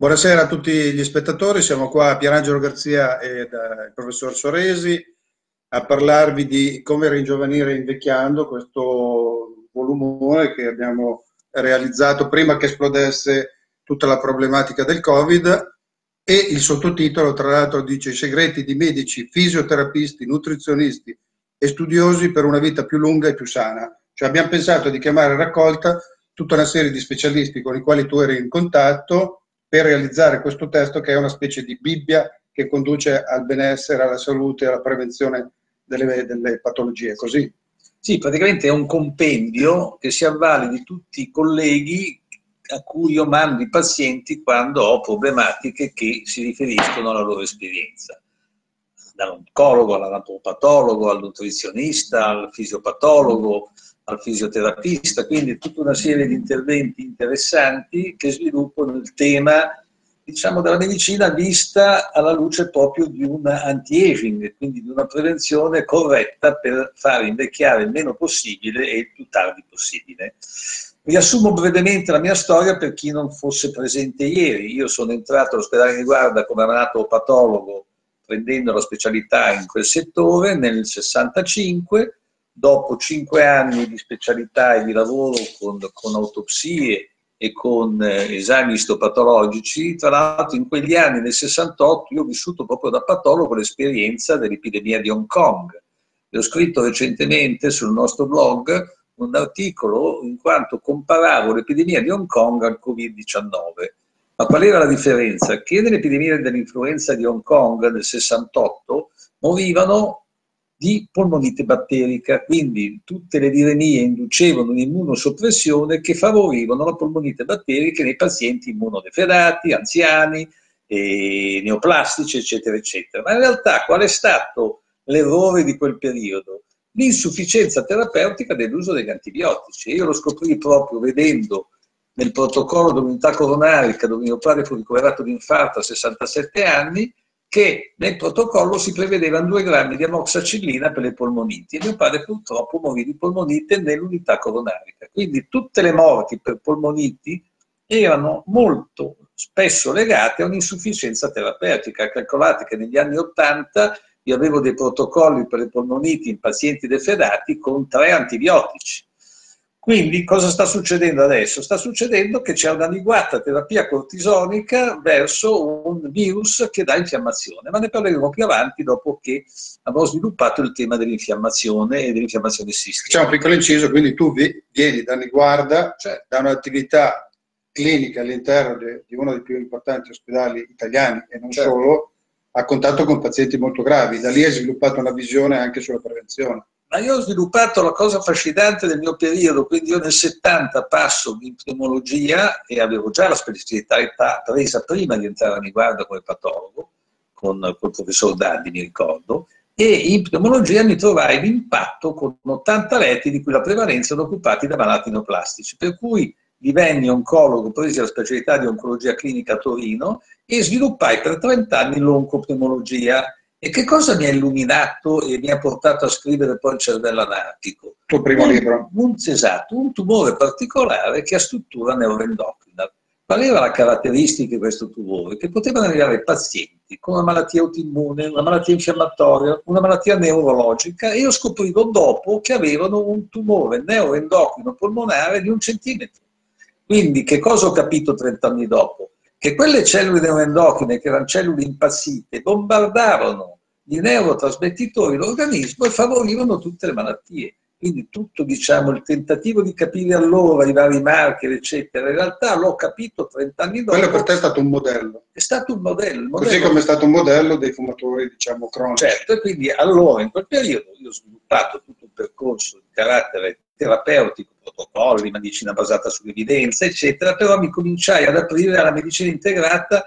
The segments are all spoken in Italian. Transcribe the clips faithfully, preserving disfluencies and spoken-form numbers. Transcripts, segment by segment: Buonasera a tutti gli spettatori, siamo qua a Pierangelo Garzia e il professor Soresi a parlarvi di come ringiovanire invecchiando, questo volumone che abbiamo realizzato prima che esplodesse tutta la problematica del Covid, e il sottotitolo tra l'altro dice i segreti di medici, fisioterapisti, nutrizionisti e studiosi per una vita più lunga e più sana. Cioè abbiamo pensato di chiamare raccolta tutta una serie di specialisti con i quali tu eri in contatto per realizzare questo testo che è una specie di Bibbia che conduce al benessere, alla salute, alla prevenzione delle, delle patologie, così? Sì, praticamente è un compendio che si avvale di tutti i colleghi a cui io mando i pazienti quando ho problematiche che si riferiscono alla loro esperienza. Dall'oncologo, all'anatopatologo, al nutrizionista, al fisiopatologo, al fisioterapista, quindi tutta una serie di interventi interessanti che sviluppano il tema, diciamo, della medicina vista alla luce proprio di un anti-aging, quindi di una prevenzione corretta per far invecchiare il meno possibile e il più tardi possibile. Riassumo brevemente la mia storia per chi non fosse presente ieri. Io sono entrato all'ospedale Niguarda come anatopatologo, prendendo la specialità in quel settore nel sessantacinque, dopo cinque anni di specialità e di lavoro con, con autopsie e con eh, esami istopatologici. Tra l'altro in quegli anni, nel sessantotto, io ho vissuto proprio da patologo l'esperienza dell'epidemia di Hong Kong. E ho scritto recentemente sul nostro blog un articolo in quanto comparavo l'epidemia di Hong Kong al Covid diciannove. Ma qual era la differenza? Che nell'epidemia dell'influenza di Hong Kong nel sessantotto morivano di polmonite batterica, quindi tutte le viremie inducevano un'immunosoppressione che favorivano la polmonite batterica nei pazienti immunodeferati, anziani, e neoplastici, eccetera, eccetera. Ma in realtà qual è stato l'errore di quel periodo? L'insufficienza terapeutica dell'uso degli antibiotici. Io lo scoprii proprio vedendo nel protocollo dell'unità coronarica, dove mio padre fu ricoverato di infarto a sessantasette anni, che nel protocollo si prevedevano due grammi di amoxicillina per le polmoniti, e mio padre purtroppo morì di polmonite nell'unità coronarica. Quindi tutte le morti per polmoniti erano molto spesso legate a un'insufficienza terapeutica. Calcolate che negli anni ottanta io avevo dei protocolli per le polmoniti in pazienti defedati con tre antibiotici. Quindi cosa sta succedendo adesso? Sta succedendo che c'è un'adeguata terapia cortisonica verso un virus che dà infiammazione, ma ne parleremo più avanti dopo che abbiamo sviluppato il tema dell'infiammazione e dell'infiammazione sistemica. C'è un piccolo inciso, quindi tu vieni da Niguarda, cioè da un'attività clinica all'interno di uno dei più importanti ospedali italiani e non certo. solo, a contatto con pazienti molto gravi, da lì hai sviluppato una visione anche sulla prevenzione. Ma io ho sviluppato la cosa affascinante del mio periodo, quindi io nel settanta passo in pneumologia e avevo già la specialità presa prima di entrare a Niguarda come patologo, con il professor Daddi, mi ricordo, e in pneumologia mi trovai in impatto con ottanta letti di cui la prevalenza erano occupati da malati neoplastici, per cui divenni oncologo, presi la specialità di oncologia clinica a Torino e sviluppai per trenta anni l'oncopneumologia. E che cosa mi ha illuminato e mi ha portato a scrivere poi Il cervello anarchico? Il tuo primo un, libro. Un, esatto, un tumore particolare che ha struttura neuroendocrina. Qual era la caratteristica di questo tumore? Che potevano arrivare pazienti con una malattia autoimmune, una malattia infiammatoria, una malattia neurologica, e io scoprivo dopo che avevano un tumore neuroendocrino polmonare di un centimetro. Quindi che cosa ho capito trenta anni dopo? Che quelle cellule neuroendocrine, che erano cellule impazzite, bombardavano di neurotrasmettitori l'organismo e favorivano tutte le malattie. Quindi tutto, diciamo, il tentativo di capire allora i vari marker, eccetera, in realtà l'ho capito trenta anni dopo. Quello per te è stato un modello. È stato un modello. modello. Così come è stato un modello dei fumatori, diciamo, cronici. Certo, e quindi allora in quel periodo io ho sviluppato tutto un percorso di carattere terapeutico, protocolli, medicina basata sull'evidenza, eccetera, però mi cominciai ad aprire alla medicina integrata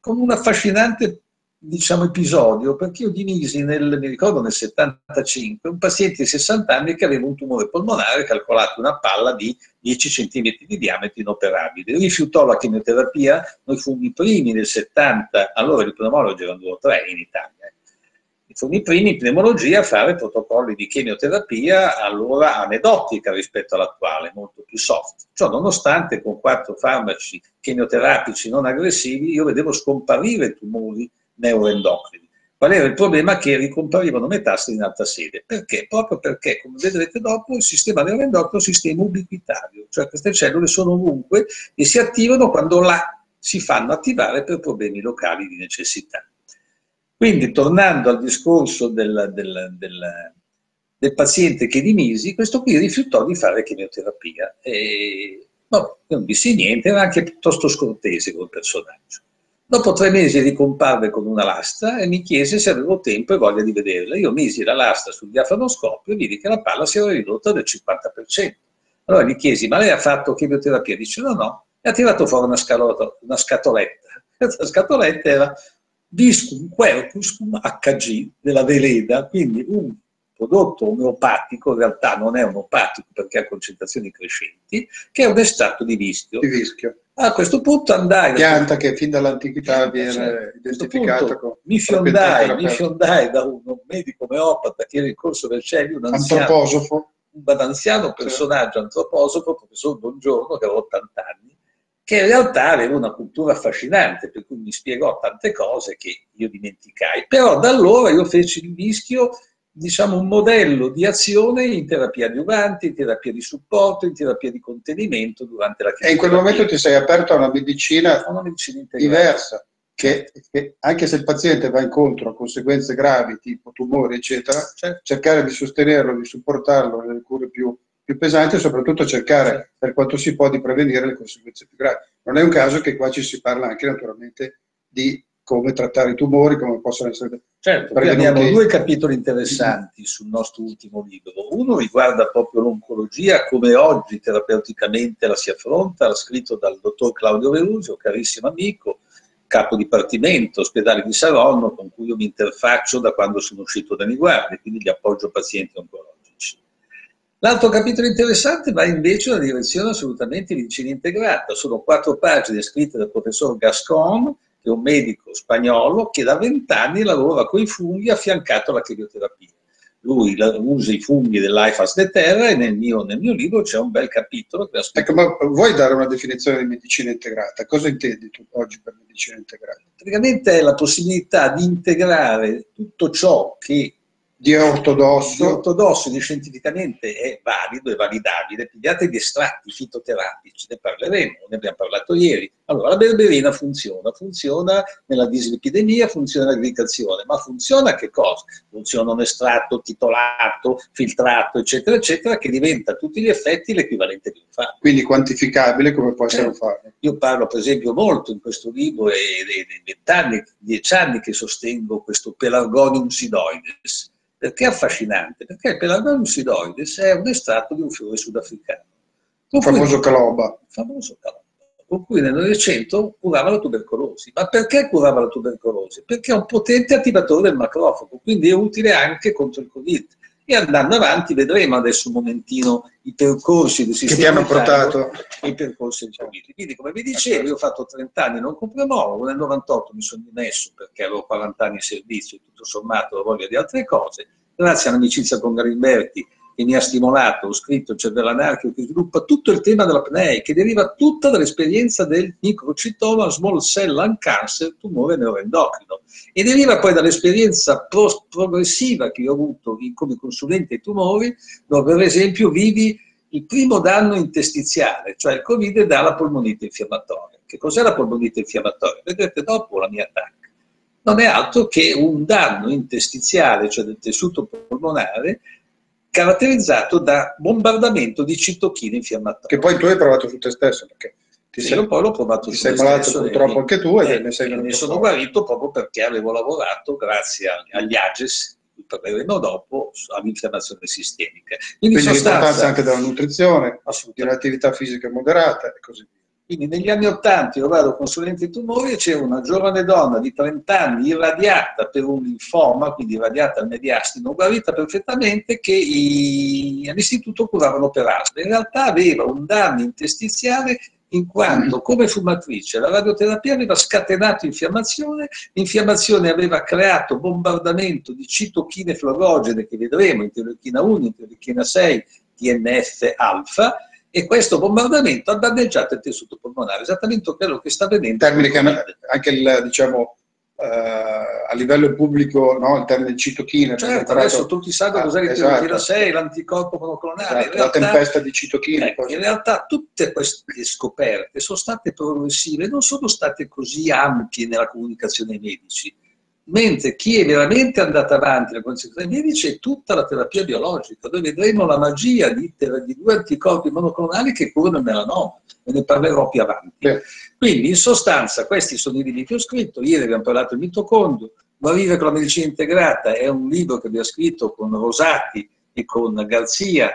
con un affascinante, diciamo, episodio, perché io dimisi, nel, mi ricordo nel settantacinque, un paziente di sessanta anni che aveva un tumore polmonare, calcolato una palla di dieci centimetri di diametro, inoperabile. Rifiutò la chemioterapia, noi fummo i primi nel settanta, allora gli pneumologi erano due o tre in Italia. sono i primi in pneumologia a fare protocolli di chemioterapia allora aneddotica rispetto all'attuale, molto più soft. Ciò nonostante, con quattro farmaci chemioterapici non aggressivi io vedevo scomparire tumori neuroendocrini. Qual era il problema? Che ricomparivano metastasi in alta sede. Perché? Proprio perché, come vedrete dopo, il sistema neuroendocrino è un sistema ubiquitario, cioè queste cellule sono ovunque e si attivano quando là si fanno attivare per problemi locali di necessità. Quindi, tornando al discorso del, del, del, del paziente che dimisi, questo qui rifiutò di fare chemioterapia. E, no, non disse niente, era anche piuttosto scortese col personaggio. Dopo tre mesi ricomparve con una lastra e mi chiese se avevo tempo e voglia di vederla. Io misi la lastra sul diafanoscopio e vidi che la palla si era ridotta del cinquanta per cento. Allora gli chiesi, ma lei ha fatto chemioterapia? Dice no, no. E ha tirato fuori una, scalotto, una scatoletta. Questa scatoletta era viscum quercus acca gi della Veleda, quindi un prodotto omeopatico, in realtà non è omeopatico perché ha concentrazioni crescenti, che è un estratto di vischio. Di vischio. A questo punto andai... Pianta che fin dall'antichità viene cioè, identificata con... Mi fiondai, mi fiondai da un, un medico omeopata che era in corso del Celio, un anziano... Antroposofo. Un anziano personaggio antroposofo, professor Bongiorno, che aveva ottanta anni, che in realtà aveva una cultura affascinante, per cui mi spiegò tante cose che io dimenticai. Però da allora io feci il vischio, diciamo, un modello di azione in terapia adiuvante, in terapia di supporto, in terapia di contenimento durante la chemioterapia. E in quel momento ti sei aperto a una medicina, una medicina diversa, che, che anche se il paziente va incontro a conseguenze gravi, tipo tumori, eccetera, certo. cercare di sostenerlo, di supportarlo nelle cure più, più pesanti e soprattutto cercare, certo. per quanto si può, di prevenire le conseguenze più gravi. Non è un caso che qua ci si parla anche naturalmente di come trattare i tumori, come possono essere... Certo, qui abbiamo due capitoli interessanti sul nostro ultimo libro. Uno riguarda proprio l'oncologia, come oggi terapeuticamente la si affronta, scritto dal dottor Claudio Verusio, carissimo amico, capo dipartimento, ospedale di Salonno, con cui io mi interfaccio da quando sono uscito da Niguarda, quindi gli appoggio pazienti oncologici. L'altro capitolo interessante va invece in una direzione assolutamente medicina integrata. Sono quattro pagine scritte dal professor Gascon, che è un medico spagnolo che da vent'anni lavora con i funghi affiancato alla chemioterapia. Lui usa i funghi dell'Aifas de Terra e nel mio, nel mio libro c'è un bel capitolo. Che ecco, ma vuoi dare una definizione di medicina integrata? Cosa intendi tu oggi per medicina integrata? Praticamente è la possibilità di integrare tutto ciò che di ortodosso, di ortodosso, di scientificamente è valido e validabile. Pigliate gli estratti fitoterapici, ne parleremo, ne abbiamo parlato ieri. Allora, la berberina funziona, funziona nella dislipidemia, funziona nell'agglicazione, ma funziona che cosa? Funziona un estratto titolato, filtrato, eccetera, eccetera, che diventa a tutti gli effetti l'equivalente di un farmaco. Quindi quantificabile come può essere un farmaco. Io parlo, per esempio, molto in questo libro, e nei vent'anni, dieci anni che sostengo questo Pelargonium sidoides. Perché è affascinante? Perché il pelargonium sidoides è un estratto di un fiore sudafricano. Il famoso caloba. Il famoso caloba, con cui nel Novecento curava la tubercolosi. Ma perché curava la tubercolosi? Perché è un potente attivatore del macrofago, quindi è utile anche contro il Covid. E andando avanti vedremo adesso un momentino i percorsi del sistema sanitario e i percorsi del Covid. Quindi, come vi dicevo, io ho fatto trent'anni non compromologo, nel novantotto mi sono dimesso perché avevo quarant'anni in servizio e tutto sommato avevo voglia di altre cose. Grazie all'amicizia con Garimberti che mi ha stimolato, ho scritto Il cervello anarchico, che sviluppa tutto il tema della P N E I, che deriva tutta dall'esperienza del microcitoma Small Cell Lung Cancer, tumore neuroendocrino. E deriva poi dall'esperienza pro progressiva che io ho avuto in, come consulente ai tumori, dove per esempio vivi il primo danno intestiziale, cioè il Covid dà la polmonite infiammatoria. Che cos'è la polmonite infiammatoria? Vedrete dopo la mia attacca. Non è altro che un danno intestiziale, cioè del tessuto polmonare, caratterizzato da bombardamento di citochine infiammatorie. Che poi tu hai provato su te stesso, perché ti sì, sei, io poi l'ho provato ti su sei te malato stesso purtroppo e, anche tu e, e ne, sei e ne sono fuori. Guarito proprio perché avevo lavorato grazie agli Ages, di cui parleremo dopo, all'infiammazione sistemica. Quindi, Quindi l'importanza anche della nutrizione, di un'attività fisica moderata e così via. Quindi negli anni Ottanta io vado consulente ai tumori e c'era una giovane donna di trent'anni irradiata per un linfoma, quindi irradiata al mediastino, guarita perfettamente, che all'istituto curavano per asma. In realtà aveva un danno intestiziale in quanto come fumatrice la radioterapia aveva scatenato infiammazione, l'infiammazione aveva creato bombardamento di citochine fluorogene che vedremo, interleuchina uno, interleuchina sei, T N F alfa, e questo bombardamento ha danneggiato il tessuto polmonare, esattamente quello che sta avvenendo. Termine che anche il, diciamo, eh, a livello pubblico, no, il termine citochine. Certo, adesso tutti sanno ah, cos'è l'interleuchina sei, l'anticorpo monoclonale. Esatto, realtà, la tempesta di citochine. Ecco, in realtà tutte queste scoperte sono state progressive, non sono state così ampie nella comunicazione ai medici, mentre chi è veramente andato avanti nella comunicazione ai medici è tutta la terapia biologica, dove vedremo la magia di, di due anticorpi monoclonali che curano il melanoma, e ne parlerò più avanti. Beh. Quindi in sostanza questi sono i libri che ho scritto, ieri abbiamo parlato del mitocondrio, Morire con la medicina integrata è un libro che abbiamo scritto con Rosati e con Garzia,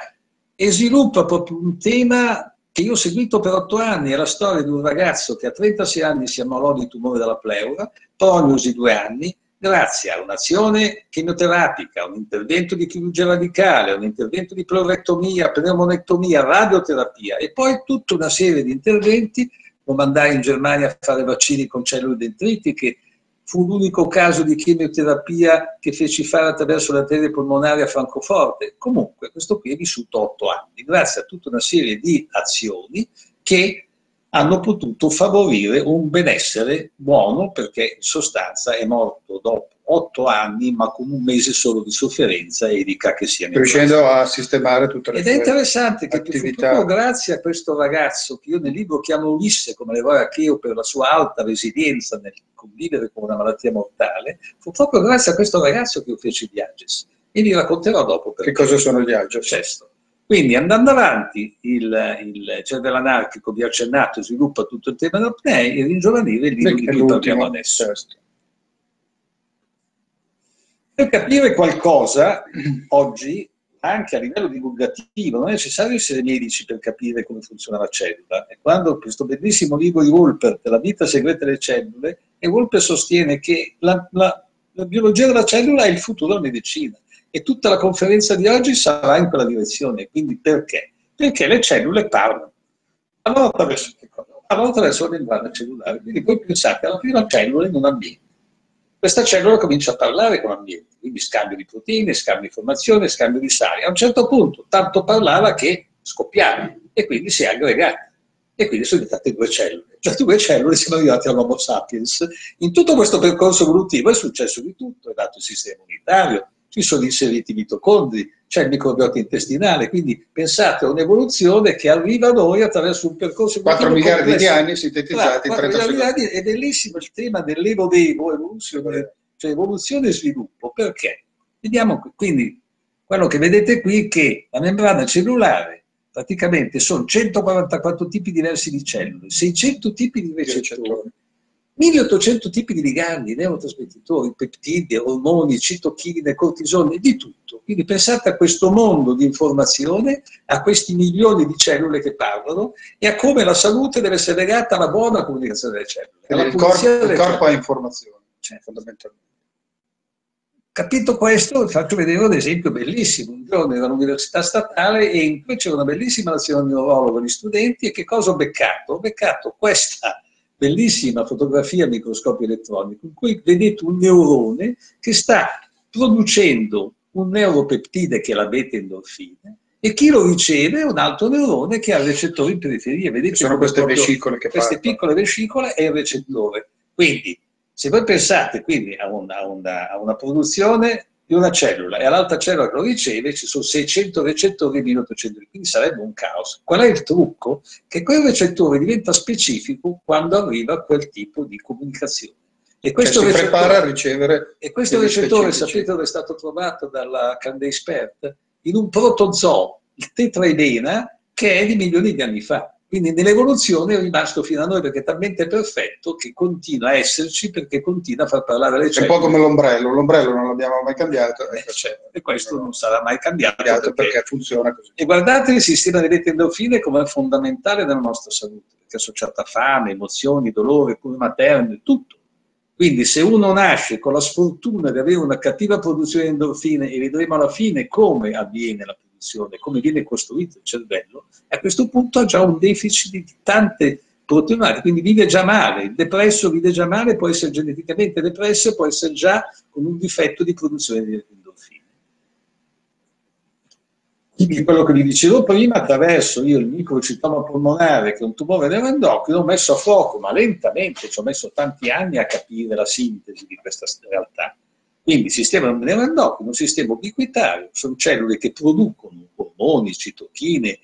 e sviluppa proprio un tema che io ho seguito per otto anni, è la storia di un ragazzo che a trentasei anni si ammalò di tumore della pleura, prognosi due anni, grazie a un'azione chemioterapica, un intervento di chirurgia radicale, un intervento di pleurectomia, pneumonectomia, radioterapia e poi tutta una serie di interventi. Lo mandai in Germania a fare vaccini con cellule dendritiche, fu l'unico caso di chemioterapia che feci fare attraverso l'arteria polmonare a Francoforte. Comunque, questo qui è vissuto otto anni, grazie a tutta una serie di azioni che hanno potuto favorire un benessere buono, perché in sostanza è morto dopo otto anni, ma con un mese solo di sofferenza e di cacchesia. Riuscendo a sistemare tutte le Ed è interessante che proprio grazie a questo ragazzo, che io nel libro chiamo Ulisse, come Leroy Acheo, per la sua alta resilienza nel convivere con una malattia mortale, fu proprio grazie a questo ragazzo che io feci gli Ages. E vi racconterò dopo. Perché. Che cosa sono gli Ages? Certo. Quindi andando avanti, il, il cervello anarchico, vi ho accennato, sviluppa tutto il tema della P N E I e ringiovanire il libro di cui parliamo adesso. Certo. Per capire qualcosa, oggi, anche a livello divulgativo, non è necessario essere medici per capire come funziona la cellula. E quando questo bellissimo libro di Wolpert, La vita segreta delle cellule, e Wolpert sostiene che la, la, la biologia della cellula è il futuro della medicina. E tutta la conferenza di oggi sarà in quella direzione. Quindi perché? Perché le cellule parlano. Parlano attraverso che cosa? Parlano attraverso il linguaggio cellulare. Quindi voi pensate alla prima cellula in un ambiente. Questa cellula comincia a parlare con l'ambiente, quindi scambio di proteine, scambio di informazione, scambio di sali. A un certo punto tanto parlava che scoppiava e quindi si è aggregata e quindi sono diventate due cellule. Cioè due cellule siamo arrivati all'Homo sapiens. In tutto questo percorso evolutivo è successo di tutto, è nato il sistema immunitario, ci sono inseriti i mitocondri, c'è il microbiota intestinale, quindi pensate a un'evoluzione che arriva a noi attraverso un percorso quattro miliardi di anni sintetizzati in trenta miliardi. È bellissimo il tema dell'evodevo, evoluzione, cioè evoluzione e sviluppo, perché? Vediamo qui, quindi quello che vedete qui è che la membrana cellulare praticamente sono centoquarantaquattro tipi diversi di cellule, seicento tipi di recettori, milleottocento tipi di ligandi, neurotrasmettitori, peptidi, ormoni, citochine, cortisone, di tutto. Quindi pensate a questo mondo di informazione, a questi milioni di cellule che parlano e a come la salute deve essere legata alla buona comunicazione delle cellule. Alla il corpo, delle il corpo cellule. Ha informazione, cioè, fondamentalmente. Capito questo, vi faccio vedere un esempio bellissimo. Un giorno ero all'università statale e in cui c'era una bellissima lezione di neurologo agli studenti e che cosa ho beccato? Ho beccato questa bellissima fotografia a microscopio elettronico, in cui vedete un neurone che sta producendo un neuropeptide che è la beta-endorfina e chi lo riceve è un altro neurone che ha il recettore in periferia. Vedete, sono queste vescicole che queste parla. Piccole vescicole è il recettore. Quindi, se voi pensate quindi a una, una, a una produzione di una cellula e all'altra cellula che lo riceve ci sono seicento recettori e milleottocento, quindi sarebbe un caos. Qual è il trucco? Che quel recettore diventa specifico quando arriva quel tipo di comunicazione. E questo cioè, recettore, si prepara a ricevere e questo recettore, specifici. Sapete dove è stato trovato dalla Candace Pert? In un protozoo, il tetraedena, che è di milioni di anni fa. Quindi nell'evoluzione è rimasto fino a noi perché è talmente perfetto che continua a esserci perché continua a far parlare le cellule. È un po' come l'ombrello, l'ombrello non l'abbiamo mai cambiato. Eh, certo. E questo non sarà mai cambiato, cambiato perché, perché funziona così. E guardate il sistema delle endorfine come è fondamentale nella nostra salute, perché è associata a fame, emozioni, dolore, cure materne, tutto. Quindi se uno nasce con la sfortuna di avere una cattiva produzione di endorfine e vedremo alla fine come avviene la produzione, funzione, come viene costruito il cervello, a questo punto ha già un deficit di tante proteinate, quindi vive già male. Il depresso vive già male, può essere geneticamente depresso, può essere già con un difetto di produzione di endorfine. Quindi quello che vi dicevo prima, attraverso io il microcitoma polmonare, che è un tumore nell'endocrino, ho messo a fuoco, ma lentamente, ci ho messo tanti anni a capire la sintesi di questa realtà. Quindi il sistema neuroendocrino è un sistema ubiquitario, sono cellule che producono ormoni, citochine,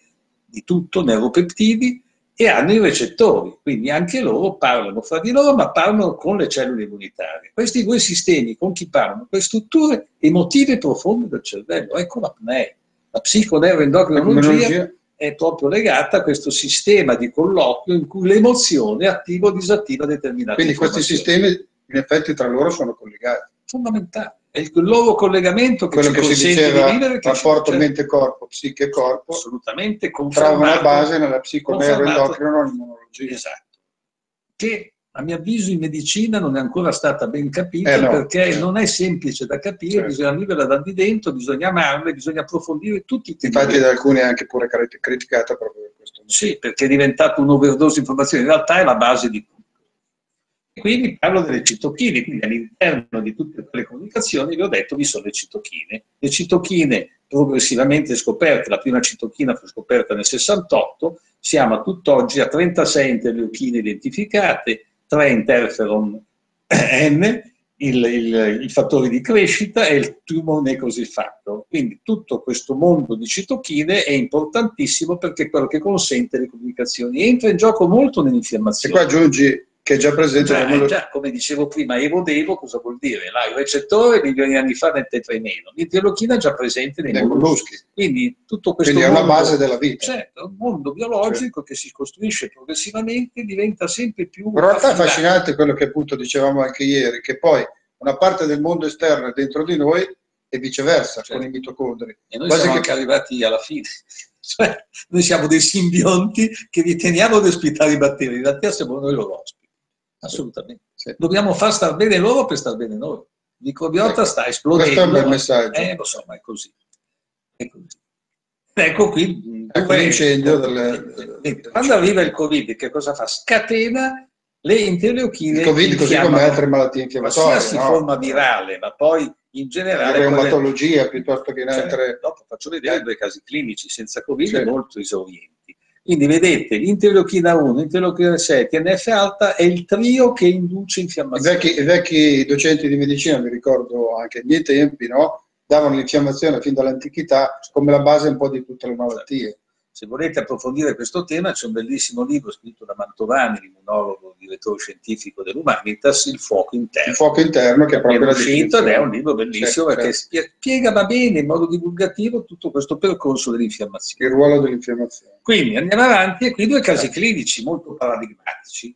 di tutto, neuropeptidi, e hanno i recettori, quindi anche loro parlano fra di loro, ma parlano con le cellule immunitarie. Questi due sistemi con chi parlano? Con le strutture emotive profonde del cervello, ecco la P N E I. La psiconeuroendocrinologia è proprio legata a questo sistema di colloquio in cui l'emozione attiva o disattiva determinate. Quindi questi sistemi in effetti tra loro sono collegati. Fondamentale, è il loro collegamento che quello ci che consente si diceva, di vivere. Che rapporto mente-corpo, psiche-corpo, assolutamente confermato, trova una base nella psiconeuroendocrinologia. Esatto, che a mio avviso in medicina non è ancora stata ben capita, eh no, perché certo. non è semplice da capire, certo. bisogna viverla da di dentro, bisogna amarla, bisogna approfondire tutti i tipi. Infatti da alcuni è anche pure criticata proprio per questo. Sì, perché è diventata un'overdose di informazioni, in realtà è la base di tutto. Quindi parlo delle citochine, quindi all'interno di tutte le comunicazioni vi ho detto vi sono le citochine. Le citochine progressivamente scoperte, la prima citochina fu scoperta nel sessantotto, siamo a tutt'oggi a trentasei interleuchine identificate, tre interferon N, il, il, il fattore di crescita e il tumor necrosis factor. Quindi tutto questo mondo di citochine è importantissimo perché è quello che consente le comunicazioni. Entra in gioco molto nell'infiammazione. E qua aggiungi... che è già presente già, nel... già, come dicevo prima, evo-devo cosa vuol dire? Là, il recettore milioni di anni fa nel tetrameno, l'interleuchina è già presente nei, nei molluschi. molluschi. Quindi tutto questo Quindi mondo, è una base della vita. Certo, un mondo biologico, cioè, che si costruisce progressivamente, diventa sempre più... In realtà è affascinante quello che appunto dicevamo anche ieri, che poi una parte del mondo esterno è dentro di noi e viceversa, certo, con i mitocondri. E noi quasi siamo che... anche arrivati alla fine. Cioè, noi siamo dei simbionti che riteniamo ad ospitare i batteri, in realtà siamo noi loro ospiti. Assolutamente. Sì. Dobbiamo far star bene loro per star bene noi. Il microbiota ecco. sta esplodendo. Questo è un bel messaggio. Eh, lo so, ma è così. È così. Ecco qui. Ecco l'incendio delle... delle... Quando arriva il Covid, che cosa fa? Scatena le interleuchine. Il Covid, così come altre malattie infiammatorie. Qualsiasi no? forma virale, ma poi in generale. La reumatologia è... piuttosto che in altre. Cioè, dopo faccio vedere due casi clinici senza Covid sì. molto esaurienti. Quindi vedete, interleuchina uno, interleuchina sei, T N F alfa è il trio che induce infiammazione. I vecchi, i vecchi docenti di medicina, mi ricordo anche ai miei tempi, no? Davano l'infiammazione fin dall'antichità come la base un po' di tutte le malattie. Se volete approfondire questo tema c'è un bellissimo libro scritto da Mantovani, l'immunologo, direttore scientifico dell'Humanitas, Il fuoco interno. Il fuoco interno che è proprio la definizione. Ed è un libro bellissimo certo, perché certo. spiega ma bene in modo divulgativo tutto questo percorso dell'infiammazione. Il ruolo dell'infiammazione. Quindi andiamo avanti e qui due casi certo. clinici molto paradigmatici.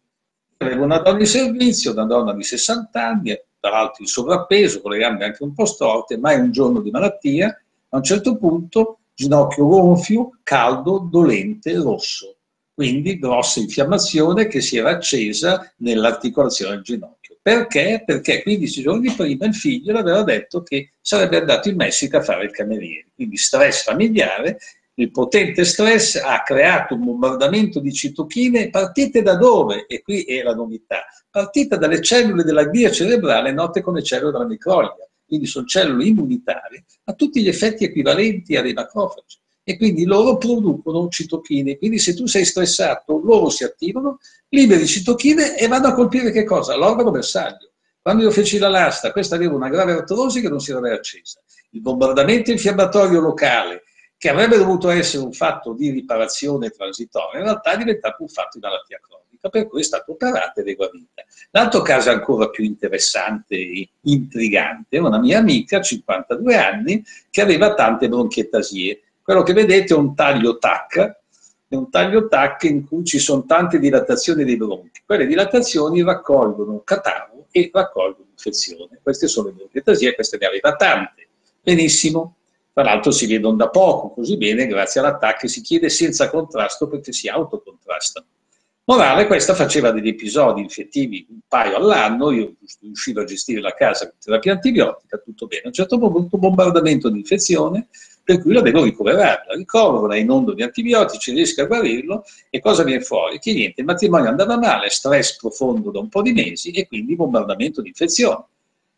Avevo una donna di servizio, una donna di sessanta anni, tra l'altro in sovrappeso, con le gambe anche un po' storte, mai un giorno di malattia, a un certo punto... ginocchio gonfio, caldo, dolente, rosso. Quindi grossa infiammazione che si era accesa nell'articolazione del ginocchio. Perché? Perché quindici giorni prima il figlio l'aveva detto che sarebbe andato in Messico a fare il cameriere. Quindi stress familiare, il potente stress ha creato un bombardamento di citochine partite da dove? E qui è la novità. Partite dalle cellule della glia cerebrale note come cellule della microglia. Quindi sono cellule immunitarie, a tutti gli effetti equivalenti a dei macrofagi. E quindi loro producono citochine. Quindi se tu sei stressato, loro si attivano, liberi citochine e vanno a colpire che cosa? L'organo bersaglio. Quando io feci la lastra, questa aveva una grave artrosi che non si era mai accesa. Il bombardamento infiammatorio locale, che avrebbe dovuto essere un fatto di riparazione transitoria, in realtà è diventato un fatto di malattia cronica, per cui è stato operato ed è guarita. L'altro caso ancora più interessante e intrigante, una mia amica, cinquantadue anni, che aveva tante bronchietasie. Quello che vedete è un taglio-tac, è un taglio-tac in cui ci sono tante dilatazioni dei bronchi. Quelle dilatazioni raccolgono catarro e raccolgono infezione. Queste sono le bronchietasie, queste ne aveva tante. Benissimo. Tra l'altro si vedono da poco, così bene, grazie all'attacco, si chiede senza contrasto perché si autocontrastano. Morale, questa faceva degli episodi infettivi un paio all'anno, io riuscivo a gestire la casa con terapia antibiotica, tutto bene. A un certo punto bombardamento di infezione, per cui lo devo ricoverare, lo ricovero, la inondo di antibiotici, riesco a guarirlo, e cosa viene fuori? Che niente, il matrimonio andava male, stress profondo da un po' di mesi e quindi bombardamento di infezioni.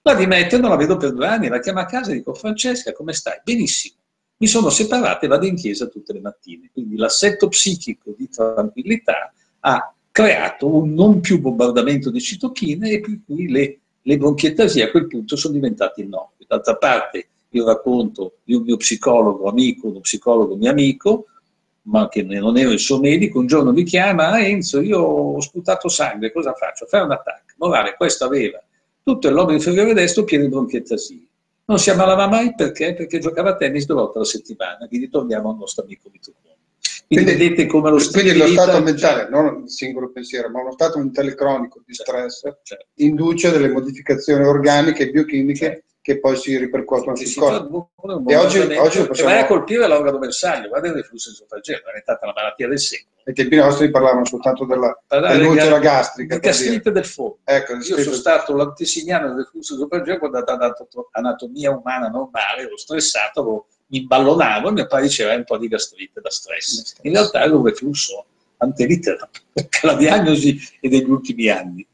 La dimetto, non la vedo per due anni, la chiamo a casa e dico: Francesca, come stai? Benissimo. Mi sono separata e vado in chiesa tutte le mattine. Quindi l'assetto psichico di tranquillità ha creato un non più bombardamento di citochine e per cui le, le bronchiectasie a quel punto sono diventate innocue. D'altra parte io racconto di un mio psicologo amico, uno psicologo mio amico, ma che non ero il suo medico, un giorno mi chiama: ah, Enzo, io ho sputato sangue, cosa faccio? Fai un attacco. Morale, questo aveva tutto il lobo inferiore destro pieno di bronchiettasie. Non si ammalava mai perché? Perché giocava a tennis due volte alla settimana, quindi torniamo al nostro amico di turno. Quindi, quindi vedete come lo quindi lo stato mentale, non il singolo pensiero, ma lo stato mentale cronico di stress, certo, certo, induce delle modificazioni organiche e biochimiche, certo, che poi si ripercuotono sul corpo. E oggi, oggi lo possiamo... vai a colpire l'organo bersaglio, guarda il reflusso esofageale, è stata la malattia del secolo. Ai tempi nostri parlavano soltanto della ulcera gastrica. Perché gastrite del fondo. Ecco, io sono del... stato l'antesignano del reflusso esofageale quando da anatomia umana normale, ero stressato, avevo, mi ballonavo e mi appariceva un po' di gastrite da stress. In realtà era un reflusso antelitera, perché la diagnosi è degli ultimi anni.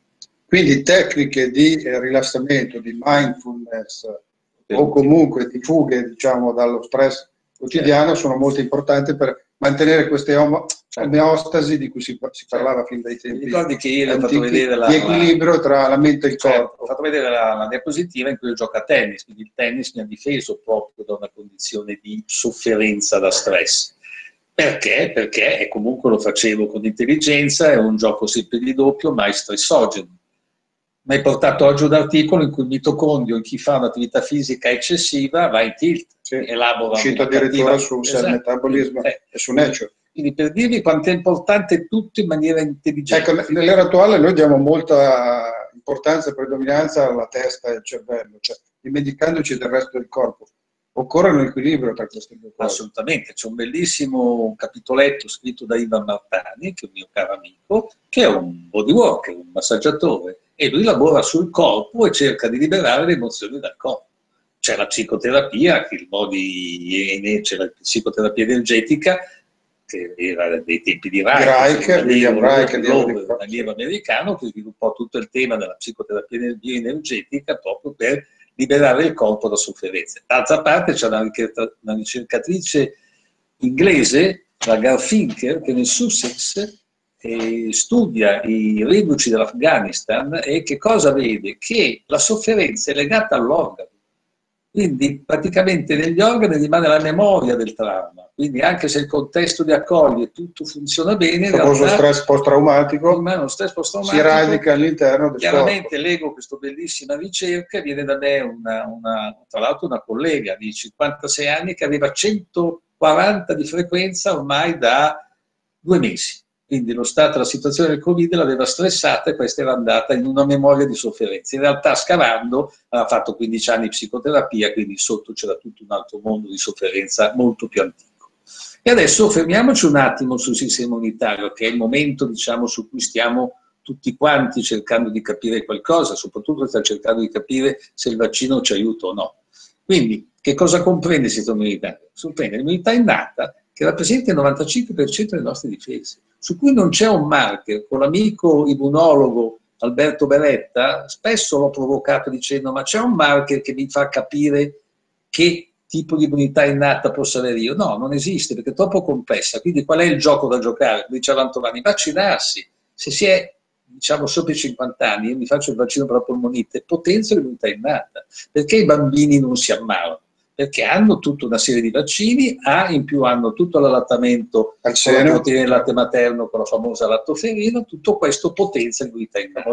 Quindi tecniche di eh, rilassamento, di mindfulness o comunque di fughe, diciamo, dallo stress quotidiano, sono molto importanti per mantenere queste om omeostasi di cui si, si parlava fin dai tempi. Mi ricordi che io ho fatto vedere la, di equilibrio tra la mente e il certo, corpo. Ho fatto vedere la, la diapositiva in cui io gioco a tennis, quindi il tennis mi ha difeso proprio da una condizione di sofferenza da stress. Perché? Perché e comunque lo facevo con intelligenza, è un gioco sempre di doppio, mai stressogeno. Mi hai portato oggi un articolo in cui il mitocondrio, in chi fa un'attività fisica eccessiva, va in tilt, sì, elabora uscito addirittura sul esatto, metabolismo eh, e su Nature. Quindi per dirvi quanto è importante tutto in maniera intelligente. Ecco, nell'era attuale noi diamo molta importanza e predominanza alla testa e al cervello, cioè dimenticandoci del resto del corpo. Occorre un equilibrio tra queste due cose. Assolutamente, c'è un bellissimo capitoletto scritto da Ivan Martani, che è un mio caro amico, che è un bodyworker, un massaggiatore, e lui lavora sul corpo e cerca di liberare le emozioni dal corpo. C'è la psicoterapia, che il body, c'è la psicoterapia energetica, che era dei tempi di Reich, un allievo di... americano, che sviluppò tutto il tema della psicoterapia energetica proprio per liberare il corpo da sofferenze. D'altra parte c'è una, una ricercatrice inglese, la Garfinker, che nel Sussex eh, studia i riduci dell'Afghanistan e che cosa vede? Che la sofferenza è legata all'organo, quindi praticamente negli organi rimane la memoria del trauma, quindi anche se il contesto li accoglie e tutto funziona bene, il famoso stress post-traumatico post si radica all'interno del chiaramente corpo. Leggo questa bellissima ricerca, viene da me una, una, tra l'altro una collega di cinquantasei anni che aveva centoquaranta di frequenza ormai da due mesi, quindi lo stato, la situazione del Covid l'aveva stressata e questa era andata in una memoria di sofferenza. In realtà scavando aveva fatto quindici anni di psicoterapia, quindi sotto c'era tutto un altro mondo di sofferenza molto più antico. E adesso fermiamoci un attimo sul sistema immunitario, che è il momento, diciamo, su cui stiamo tutti quanti cercando di capire qualcosa, soprattutto stiamo cercando di capire se il vaccino ci aiuta o no. Quindi che cosa comprende il sistema immunitario? Comprende l'immunità innata, che rappresenta il novantacinque per cento delle nostre difese, su cui non c'è un marker. Con l'amico immunologo Alberto Beretta spesso l'ho provocato dicendo: ma c'è un marker che mi fa capire che tipo di immunità innata posso avere io? No, non esiste, perché è troppo complessa. Quindi qual è il gioco da giocare? Diceva Antonini, vaccinarsi. Se si è, diciamo, sopra i cinquanta anni, io mi faccio il vaccino per la polmonite, potenzio l'immunità innata. Perché i bambini non si ammalano? Perché hanno tutta una serie di vaccini, ah, in più hanno tutto l'allattamento al seno, proteine del latte materno con la famosa lattoferrina, tutto questo potenzia l'immunità innata.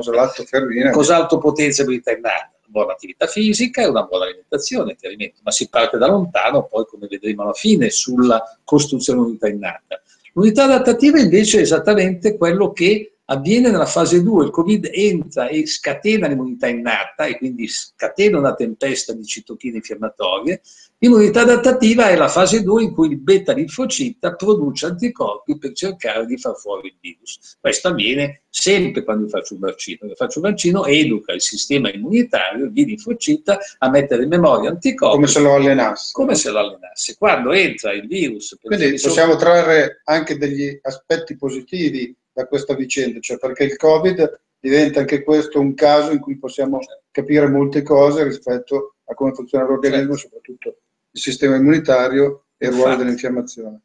Cos'altro potenzia l'immunità innata? Buona attività fisica e una buona alimentazione, chiaramente, ma si parte da lontano, poi come vedremo alla fine, sulla costruzione dell'immunità innata. L'unità adattativa invece è esattamente quello che avviene nella fase due, il Covid entra e scatena l'immunità innata e quindi scatena una tempesta di citochine infiammatorie. L'immunità adattativa è la fase due in cui il beta-linfocita produce anticorpi per cercare di far fuori il virus. Questo avviene sempre quando io faccio un vaccino. Quando faccio un vaccino educa il sistema immunitario, il linfocita, a mettere in memoria anticorpi. Come se lo allenasse. Come se lo allenasse. Quando entra il virus... Quindi possiamo sono... trarre anche degli aspetti positivi da questa vicenda, cioè perché il Covid diventa anche questo un caso in cui possiamo capire molte cose rispetto a come funziona l'organismo, soprattutto il sistema immunitario e il ruolo dell'infiammazione.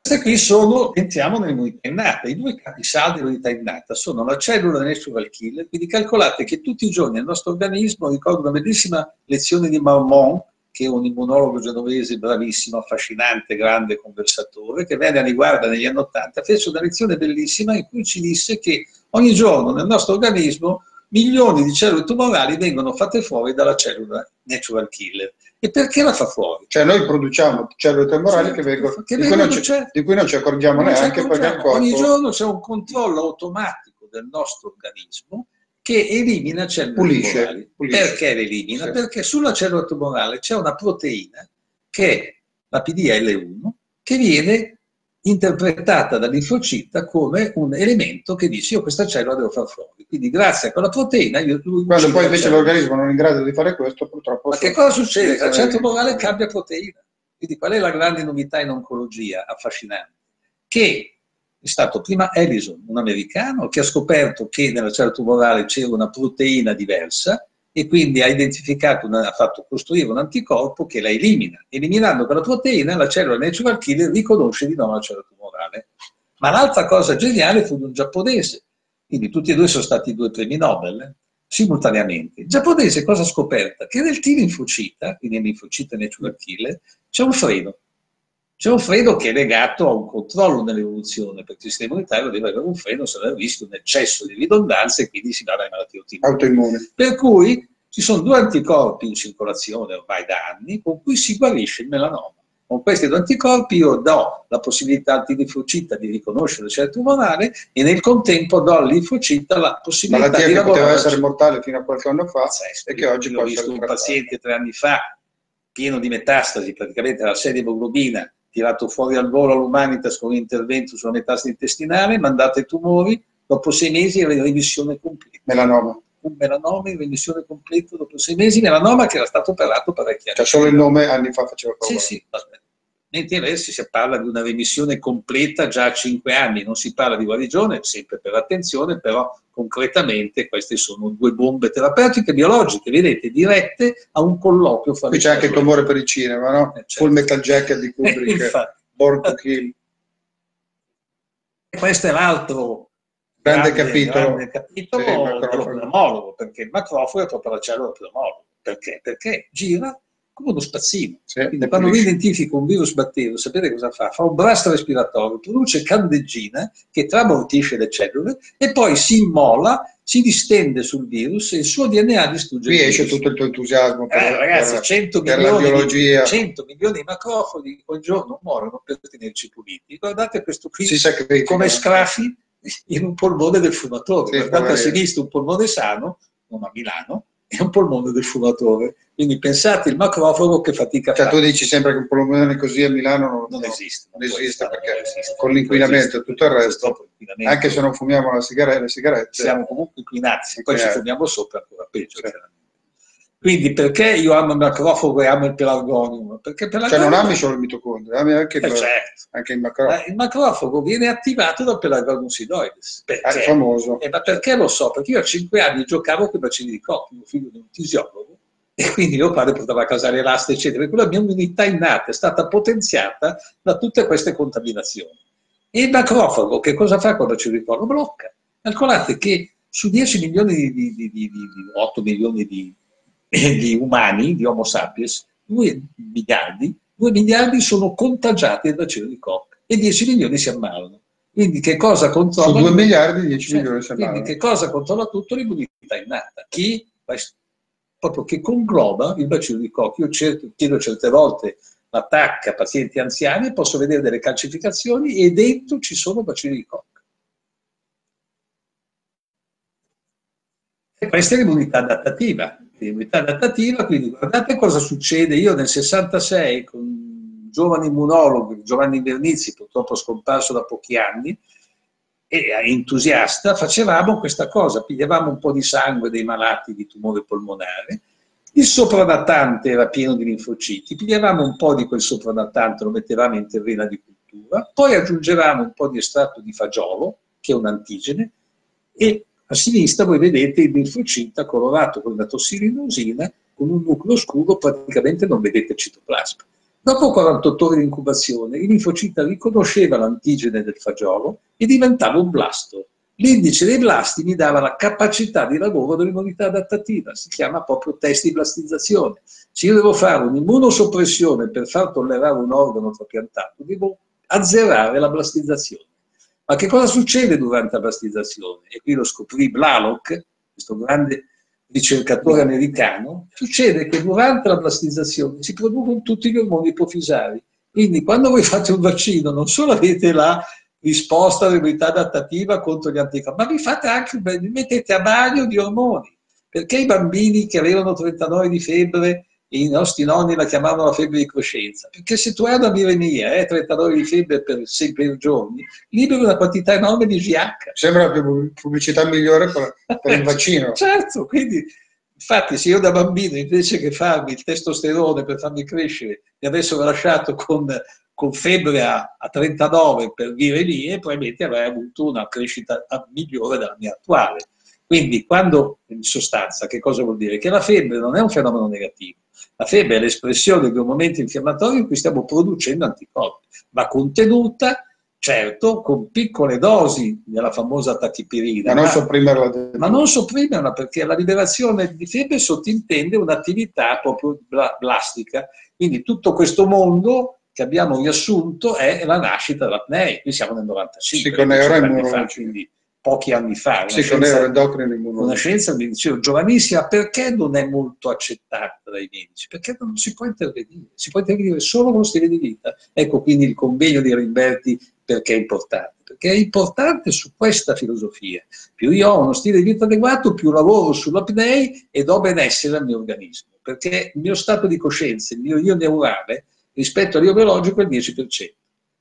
Queste qui sono, entriamo nell'immunità innata, i due capi saldi dell'immunità innata sono la cellula natural killer, quindi calcolate che tutti i giorni il nostro organismo, ricordo una bellissima lezione di Marmont, che è un immunologo genovese bravissimo, affascinante, grande conversatore, che venne a Niguarda negli anni ottanta, fece una lezione bellissima in cui ci disse che ogni giorno nel nostro organismo milioni di cellule tumorali vengono fatte fuori dalla cellula natural killer. E perché la fa fuori? Cioè noi produciamo cellule tumorali, cioè, che vengono, che vengono di, cui di cui non ci accorgiamo non neanche accorgiamo. Perché il corpo... Ogni giorno c'è un controllo automatico del nostro organismo che elimina cellule pulisce, tumorali. Pulisce. Perché le elimina? Sì. Perché sulla cellula tumorale c'è una proteina che è la P D L uno che viene interpretata dal linfocita come un elemento che dice io questa cellula devo far fuori. Quindi grazie a quella proteina... Io, Quando poi invece l'organismo non è in grado di fare questo, purtroppo... Ma che cosa succede? La cellula tumorale cambia proteina. Quindi qual è la grande novità in oncologia affascinante? Che... È stato prima Ellison, un americano, che ha scoperto che nella cellula tumorale c'era una proteina diversa e quindi ha identificato, una, ha fatto costruire un anticorpo che la elimina. Eliminando quella proteina, la cellula natural killer riconosce di nuovo la cellula tumorale. Ma l'altra cosa geniale fu di un giapponese, quindi tutti e due sono stati due premi Nobel, eh, simultaneamente. Il giapponese cosa ha scoperto? Che nel T-linfocita, quindi nel linfocita natural killer, c'è un freno. C'è un freno che è legato a un controllo dell'evoluzione, perché il sistema immunitario deve avere un freno, se non è visto un eccesso di ridondanza e quindi si dà la malattia autoimmune. Per cui ci sono due anticorpi in circolazione ormai da anni con cui si guarisce il melanoma. Con questi due anticorpi io do la possibilità al linfocita di riconoscere la cellula tumorale e nel contempo do al linfocita la possibilità malattia di lavorare. Malattia che poteva essere mortale fino a qualche anno fa e che oggi può essere. Ho visto un paziente tre anni fa pieno di metastasi, praticamente la serie emoglobina, tirato fuori al volo all'Humanitas con un intervento sulla metastasi intestinale, mandato ai tumori, dopo sei mesi era in remissione completa. Melanoma. Un melanoma in remissione completa dopo sei mesi, melanoma che era stato operato parecchi anni. Cioè solo il nome anni fa faceva paura. Sì, sì, aspetta. Mentre adesso si parla di una remissione completa già a cinque anni, non si parla di guarigione, sempre per attenzione, però concretamente queste sono due bombe terapeutiche biologiche, vedete, dirette a un colloquio. Qui c'è anche il tumore per il cinema, no? Eh, certo. Full Metal Jacket di Kubrick, Born to Kill. Questo è l'altro grande, grande capitolo, grande capitolo sì, dello pneumologo, perché il macroforo è proprio la cellula pneumologo. Perché? Perché gira come uno spazzino. Sì, quindi quando io identifico un virus batterio, sapete cosa fa? Fa un blast respiratorio, produce candeggina che trabortisce le cellule e poi si immola, si distende sul virus e il suo D N A distrugge il virus. Qui esce tutto il tuo entusiasmo per, eh, ragazzi, per, cento per milioni, la biologia. cento milioni di macrofagi ogni giorno muoiono per tenerci puliti. Guardate questo qui, come scrafi in un polmone del fumatore. Sì, guardate a sinistra un polmone sano, non a Milano, è un polmone del fumatore. Quindi pensate il macrofago che fatica a fare. Cioè tu dici sempre che un polmone così a Milano non, non no, esiste. Non esiste perché non esiste, con l'inquinamento e tutto il resto, anche se non fumiamo la sigaretta, le sigarette... Siamo comunque inquinati, se poi ci fumiamo sopra ancora peggio. Cioè. Quindi perché io amo il macrofago e amo il pelargonium? Perché pelargonium... Cioè non ami solo il mitocondrio, ami anche il, eh, certo. anche il macrofago. Il macrofago viene attivato dal pelargonium sidoides. Perché? Ah, è famoso. Eh, ma perché lo so? Perché io a cinque anni giocavo con i bacini di cocchi, mio figlio di un fisiologo, e quindi mio padre portava a casa le elaste, eccetera, e quella mia immunità innata è stata potenziata da tutte queste contaminazioni. E il macrofago che cosa fa quando ci ricordo? Blocca. Calcolate che su dieci milioni di, di, di, di otto milioni di, di umani, di Homo sapiens, due miliardi, due miliardi sono contagiati da bacillo di Koch e dieci milioni si ammalano. Quindi che cosa controlla? Su due miliardi, dieci milioni si ammalano. Quindi che cosa controlla tutto? L'immunità innata. Chi? Proprio che congloba il bacillo di Koch. Io cerco, chiedo certe volte l'attacca a pazienti anziani, posso vedere delle calcificazioni e dentro ci sono bacilli di Koch. E questa è l'immunità adattativa. L'immunità adattativa, quindi guardate cosa succede. Io nel sessantasei, con un giovane immunologo, Giovanni Bernizzi, purtroppo scomparso da pochi anni, e entusiasta, facevamo questa cosa, pigliavamo un po' di sangue dei malati di tumore polmonare, il sopradattante era pieno di linfociti, pigliavamo un po' di quel sopradattante, lo mettevamo in terrena di cultura, poi aggiungevamo un po' di estratto di fagiolo, che è un antigene, e a sinistra voi vedete il linfocita colorato con la tossilinusina, con un nucleo scuro, praticamente non vedete il citoplasma. Dopo quarantotto ore di incubazione, il linfocita riconosceva l'antigene del fagiolo e diventava un blasto. L'indice dei blasti mi dava la capacità di lavoro dell'immunità adattativa, si chiama proprio test di blastizzazione. Se io devo fare un'immunosoppressione per far tollerare un organo trapiantato, devo azzerare la blastizzazione. Ma che cosa succede durante la blastizzazione? E qui lo scoprì Blalock, questo grande ricercatore americano. Succede che durante la blastizzazione si producono tutti gli ormoni ipofisari. Quindi quando voi fate un vaccino non solo avete la risposta all'immunità adattativa contro gli anticorpi, ma vi fate anche, vi mettete a bagno di ormoni. Perché i bambini che avevano trentanove di febbre, i nostri nonni la chiamavano la febbre di coscienza, perché se tu hai una viremia e eh, trentanove di febbre per sei giorni, liberi una quantità enorme di G H. Sembra la pubblicità migliore per, per il vaccino. Certo, quindi infatti se io da bambino invece che farmi il testosterone per farmi crescere mi avessero lasciato con, con febbre a, a trentanove per viremie, probabilmente avrei avuto una crescita migliore della mia attuale. Quindi quando, in sostanza, che cosa vuol dire? Che la febbre non è un fenomeno negativo. La febbre è l'espressione di un momento infiammatorio in cui stiamo producendo anticorpi, ma contenuta, certo, con piccole dosi della famosa tachipirina. Ma non sopprimerla. Ma non sopprimerla, perché la liberazione di febbre sottintende un'attività proprio blastica. Quindi tutto questo mondo che abbiamo riassunto è la nascita della P N E I. Qui siamo nel novantacinque, sì, quindi pochi anni fa. Una scienza, una scienza mi diceva, giovanissima, perché non è molto accettata dai medici? Perché non si può intervenire, si può intervenire solo con stile di vita. Ecco quindi il convegno di Garimberti perché è importante, perché è importante su questa filosofia. Più io ho uno stile di vita adeguato, più lavoro sulla P N E I e do benessere al mio organismo, perché il mio stato di coscienza, il mio io neurale, rispetto all'io biologico è il dieci per cento.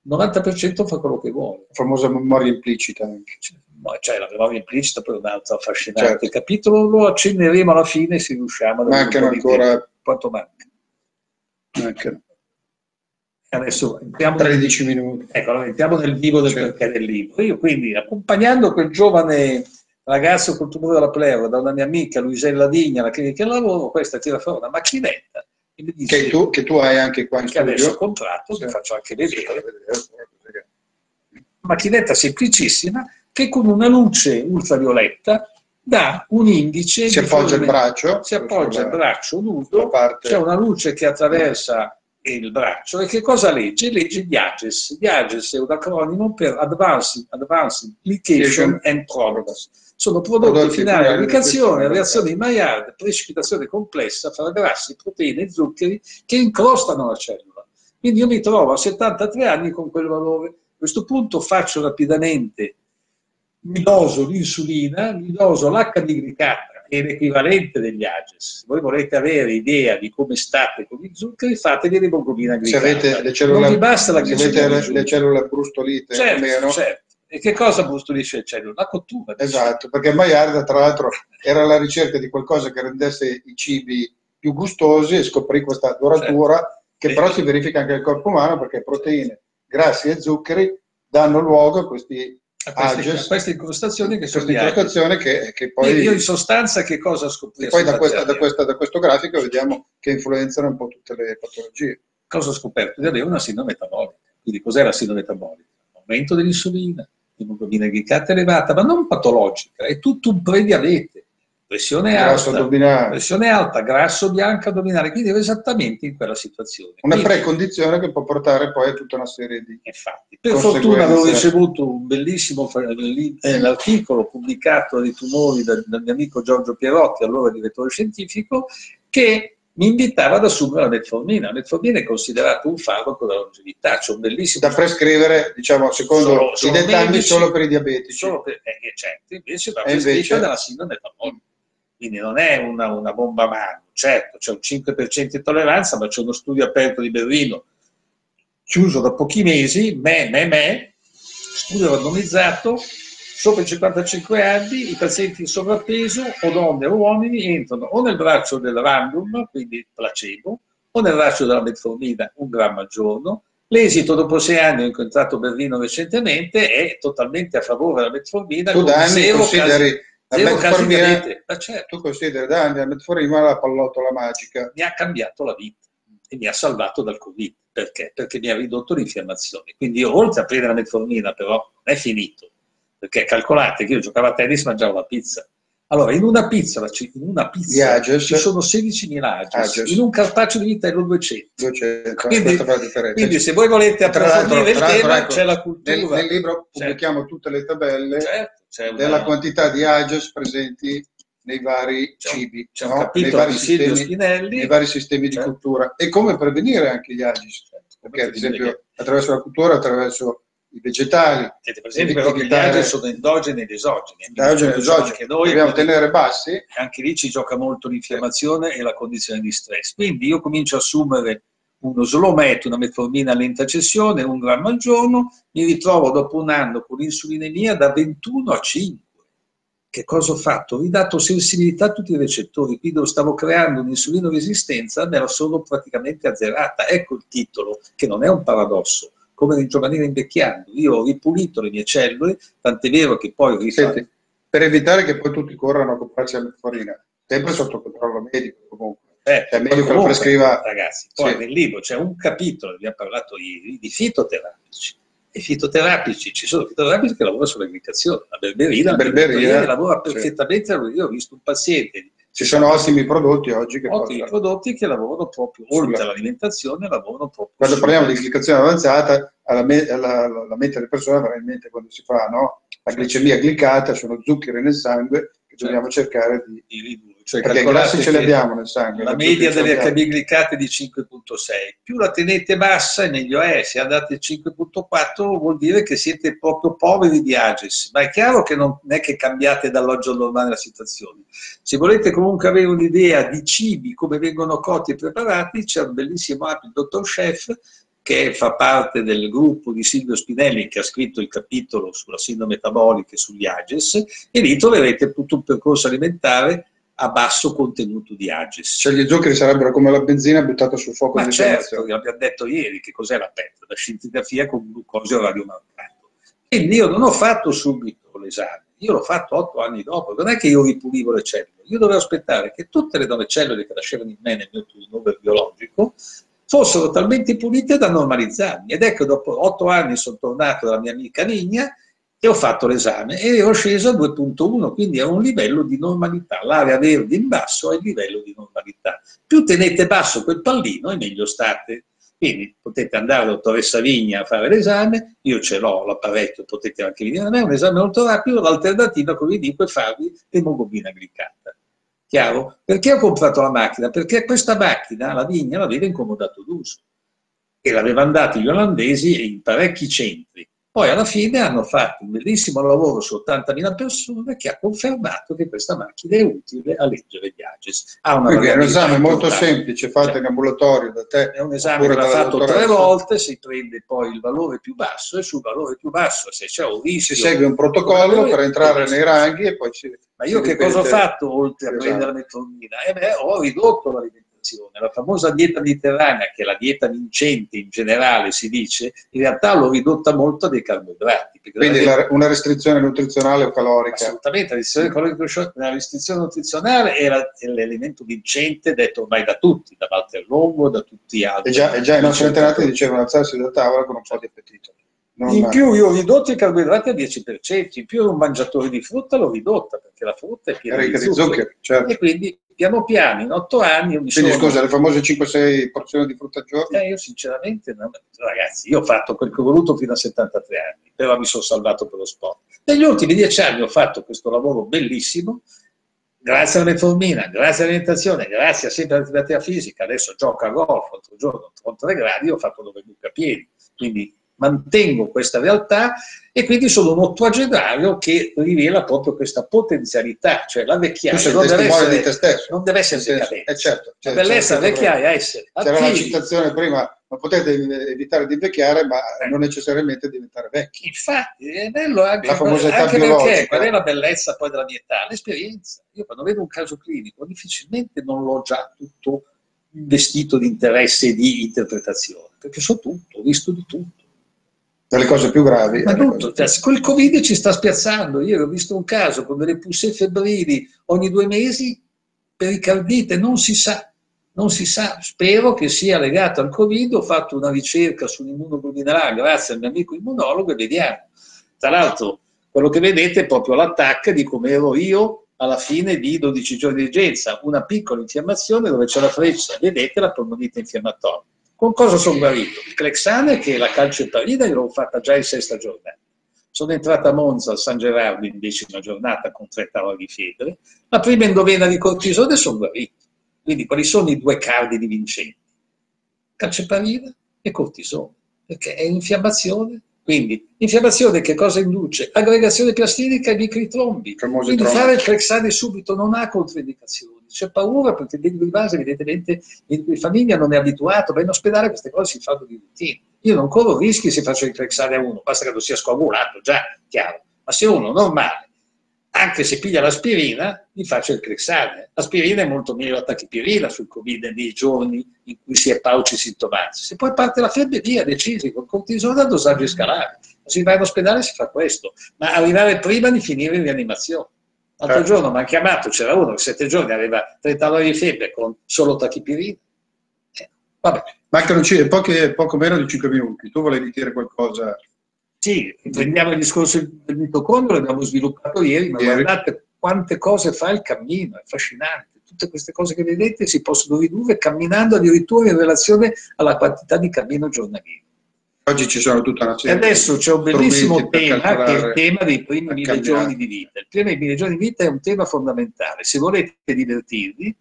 Il novanta per cento fa quello che vuole. La famosa memoria implicita anche. Cioè la memoria implicita poi è un altro affascinante, certo, capitolo, lo accenneremo alla fine se riusciamo. Mancano ancora... Quanto manca? Mancano. Adesso entriamo tredici nel... minuti. Ecco, allora entriamo nel vivo del, certo, perché del libro. Io quindi, accompagnando quel giovane ragazzo col tumore della pleura da una mia amica, Luisella Digna, alla clinica del lavoro, questa tira fuori una macchinetta. E mi dice, che, tu, che tu hai anche qua in studio. Che adesso ho comprato, sì, vi faccio anche vedere. Una macchinetta semplicissima che con una luce ultravioletta dà un indice. Si appoggia il braccio. Si appoggia il braccio nudo, c'è una luce che attraversa il braccio e che cosa legge? Legge gli Ages. Gli Ages è un acronimo per Advanced Application and Products. Sono prodotti, prodotti finali, applicazione, reazione di Maillard, precipitazione complessa fra grassi, proteine e zuccheri che incrostano la cellula. Quindi io mi trovo a settantatré anni con quel valore. A questo punto faccio rapidamente, mi doso l'insulina, mi doso l'acca di glicata, che è l'equivalente degli Ages. Se voi volete avere idea di come state con gli zuccheri, fatevi l'emoglobina glicata. Se avete le cellule, non basta la glicemia, le, le cellule brustolite, certo, meno, certo. E che cosa brustolisce il cellulare? La cottura. Esatto, perché Maillard, tra l'altro, era alla ricerca di qualcosa che rendesse i cibi più gustosi e scoprì questa doratura, certo, che però si verifica anche nel corpo umano perché proteine, grassi e zuccheri danno luogo a questi Ages, queste incrostazioni che sono incrostazioni che, che poi... Io in sostanza che cosa scoprì? E poi da, questa, da, questa, da questo grafico vediamo che influenzano un po' tutte le patologie. Cosa ho scoperto? Ed è una sindrome metabolica. Quindi cos'è la sindrome metabolica? L'aumento dell'insulina, l'emoglobina glicata elevata, ma non patologica, è tutto un prediabete, pressione alta, pressione alta, grasso bianco addominale, quindi ero esattamente in quella situazione. Una quindi, precondizione che può portare poi a tutta una serie di infatti. Per fortuna avevo ricevuto un bellissimo eh, articolo pubblicato dei tumori dal, dal mio amico Giorgio Pierotti, allora direttore scientifico, che mi invitava ad assumere la metformina. La metformina è considerata un farmaco della longevità, cioè un bellissimo... Da prescrivere, diciamo, secondo i dettagli solo per i diabetici. Solo per, eh, certo, invece va prescritta dalla sindrome metabolica. quindi non è una, una bomba a mano. Certo, c'è un cinque per cento di tolleranza, ma c'è uno studio aperto di Berlino, chiuso da pochi mesi, me, me, me, studio randomizzato, sopra i cinquantacinque anni, i pazienti in sovrappeso, o donne o uomini, entrano o nel braccio del random, quindi placebo, o nel braccio della metformina, un grammo al giorno. L'esito dopo sei anni, ho incontrato Berlino recentemente, è totalmente a favore della metformina. Tu da anni consideri la metformina, certo. Tu consideri da anni la metformina la pallottola magica. Mi ha cambiato la vita e mi ha salvato dal Covid. Perché? Perché mi ha ridotto l'infiammazione. Quindi io, oltre a prendere la metformina, però, non è finito. Perché calcolate che io giocavo a tennis e mangiavo la pizza. Allora, in una pizza, in una pizza Ages, ci sono sedicimila Ages, Ages, in un cartaccio di vitello duecento. duecento quindi, quindi se voi volete approfondire il tema, ecco, c'è la cultura. Nel, nel libro pubblichiamo, certo, tutte le tabelle, certo, una, della quantità di Ages presenti nei vari cibi, c'è un, no? Nei vari sistemi, Spinelli, nei vari sistemi, certo, di cultura. E come prevenire anche gli Ages, certo, perché ad esempio che... attraverso la cultura, attraverso i vegetali. Siete presenti però che gli Ages sono endogeni ed esogeni. Endogeni ed esogeni, anche noi dobbiamo tenere bassi. Anche lì ci gioca molto l'infiammazione, sì, e la condizione di stress. Quindi io comincio a assumere uno slometto, una metformina a lenta cessione, un grammo al giorno, mi ritrovo dopo un anno con l'insulinemia da ventuno a cinque. Che cosa ho fatto? Ho ridato sensibilità a tutti i recettori, quindi stavo creando un'insulino resistenza, me la sono praticamente azzerata. Ecco il titolo, che non è un paradosso. Come ringiovanire invecchiando, io ho ripulito le mie cellule, tant'è vero che poi rifanno... Senti, per evitare che poi tutti corrano a comprarsi la metformina, sempre sotto controllo medico comunque. Eh, è meglio che lo prescriva... Ragazzi, poi sì, nel libro c'è un capitolo, ne abbiamo parlato ieri, di fitoterapici. E fitoterapici, ci sono fitoterapici che lavorano sull'alimentazione, la berberina, la berberina lavora perfettamente, sì. Io ho visto un paziente... Ci sono ottimi prodotti oggi che ottimi portano. prodotti che lavorano proprio, oltre all'alimentazione, lavorano proprio. Quando parliamo di glicazione avanzata, alla me, alla, la mente delle persone avrà in mente quando si fa, no? La glicemia glicata, sono zuccheri nel sangue che dobbiamo, certo, cercare di, di ridurre. Cioè, perché i grassi ce li abbiamo nel sangue. La media delle H B glicate è di cinque virgola sei. Più la tenete bassa e meglio è. Se andate a cinque virgola quattro vuol dire che siete proprio poveri di Ages. Ma è chiaro che non è che cambiate dall'oggi al domani la situazione. Se volete comunque avere un'idea di cibi, come vengono cotti e preparati, c'è un bellissimo app, il dottor Chef, che fa parte del gruppo di Silvio Spinelli, che ha scritto il capitolo sulla sindrome metabolica e sugli Ages, e lì troverete tutto un percorso alimentare a basso contenuto di Ages. Cioè gli zuccheri sarebbero come la benzina buttata sul fuoco. Ma certo, l'abbiamo detto ieri, che cos'è la P E T? La scintigrafia con glucosio radiomarcato. Quindi io non ho fatto subito l'esame, io l'ho fatto otto anni dopo, non è che io ripulivo le cellule, io dovevo aspettare che tutte le nuove cellule che nascevano in me nel mio turnover biologico fossero talmente pulite da normalizzarmi. Ed ecco, dopo otto anni sono tornato dalla mia amica Vigna e ho fatto l'esame e ero sceso a due virgola uno, quindi è un livello di normalità. L'area verde in basso è il livello di normalità. Più tenete basso quel pallino e meglio state. Quindi potete andare alla dottoressa Vigna a fare l'esame, io ce l'ho l'apparecchio, potete anche venire a me, è un esame molto rapido, l'alternativa, come vi dico, è farvi l'emoglobina glicata. Chiaro? Perché ho comprato la macchina? Perché questa macchina, la Vigna, l'aveva in comodato d'uso e l'avevano data gli olandesi in parecchi centri. Poi alla fine hanno fatto un bellissimo lavoro su ottantamila persone che ha confermato che questa macchina è utile a leggere gli Ages. Ha una Quindi è un esame molto semplice, fatto cioè, in ambulatorio da te. È un esame che l'ha fatto tre volte, si prende poi il valore più basso e sul valore più basso, se c'è un rischio... Si segue un protocollo valore, per entrare nei ranghi e poi si... Ma io che cosa ho fatto oltre a prendere la metformina? Eh beh, ho ridotto l'alimentazione. La famosa dieta mediterranea, che è la dieta vincente in generale, si dice, in realtà l'ho ridotta molto dei carboidrati. Quindi la dieta... una restrizione nutrizionale o calorica? Assolutamente, la restrizione, calorica, la restrizione nutrizionale è, la, è l'elemento vincente detto ormai da tutti, da Walter Longo, da tutti gli altri. E già, e già i nostri antenati dicevano alzarsi da tavola con un po' di appetito. Non in più io ho ridotto i carboidrati al dieci per cento, in più ero un mangiatore di frutta, l'ho ridotta, perché la frutta è piena è di zucchero. Zucchero, certo. E quindi piano piano, in otto anni... Mi quindi sono... scusa, le famose cinque sei porzioni di frutta al giorno? Eh, io sinceramente, no, ragazzi, io ho fatto quel che ho voluto fino a settantatré anni, però mi sono salvato per lo sport. Negli ultimi dieci anni ho fatto questo lavoro bellissimo, grazie alla metformina, grazie all'alimentazione, grazie sempre all'attività fisica, adesso gioco a golf, l'altro giorno, contro tre gradi, ho fatto nove buchi a piedi, quindi... mantengo questa realtà e quindi sono un ottuagenario che rivela proprio questa potenzialità, cioè la vecchiaia non deve essere, di te stesso. Non deve essere decadente, eh certo, cioè, la bellezza vecchiaia è essere attivi. C'era la citazione prima, non potete evitare di invecchiare ma eh. non necessariamente diventare vecchi. Infatti è bello anche, la famosa età anche perché qual è la bellezza poi della mia età? L'esperienza. Io quando vedo un caso clinico difficilmente non l'ho già tutto vestito di interesse e di interpretazione, perché so tutto, ho visto di tutto. Dalle cose più gravi. Ma tutto, col Covid ci sta spiazzando. Io ho visto un caso con delle pulse febbrili ogni due mesi, pericardite, non si sa, non si sa. Spero che sia legato al Covid, ho fatto una ricerca sull'immunoglobulina A, grazie al mio amico immunologo, e vediamo. Tra l'altro, quello che vedete è proprio l'attacco di come ero io alla fine di dodici giorni di degenza, una piccola infiammazione dove c'è la freccia, vedete la polmonite infiammatoria. Con cosa sono guarito? Il clexane, che è la calceparina, l'ho fatta già in sesta giornata. Sono entrata a Monza, a San Gerardo, in decima giornata con tre tavoli di febbre. La prima endovena di cortisone e sono guarito. Quindi quali sono i due cardi di vincenti? Calceparina e cortisone, perché è infiammazione. Quindi infiammazione che cosa induce? Aggregazione piastidica e microtrombi. Quindi trombi. Fare il clexane subito non ha controindicazioni. C'è paura perché il di base evidentemente il di famiglia non è abituato, ma in ospedale queste cose si fanno di routine. Io non corro rischi se faccio il clexane a uno, basta che lo sia scoagulato, già, chiaro. Ma se uno normale, anche se piglia l'aspirina, gli faccio il clexane. L'aspirina è molto meglio la tachipirina sul Covid nei giorni in cui si è pauci sintomatici. Se poi parte la febbre, via, decisi, con cortisone a dosaggi scalari. Si va in ospedale e si fa questo, ma arrivare prima di finire in rianimazione. L'altro certo. giorno mi hanno chiamato, c'era uno che sette giorni aveva trenta valori di febbre con solo tachipirina. Eh, vabbè. Mancano poche, poco meno di cinque minuti, tu volevi dire qualcosa? Sì, prendiamo il discorso del mitocondrio, l'abbiamo sviluppato ieri, ma ieri. Guardate quante cose fa il cammino, è affascinante. Tutte queste cose che vedete si possono ridurre camminando addirittura in relazione alla quantità di cammino giornaliero. Oggi ci sono tutta una serie. E adesso c'è un bellissimo tema che è il tema dei primi mille giorni di vita. Il tema dei mille giorni di vita è un tema fondamentale. Se volete divertirvi,